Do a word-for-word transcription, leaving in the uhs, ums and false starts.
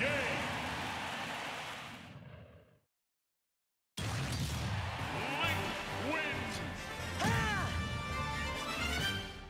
Yeah!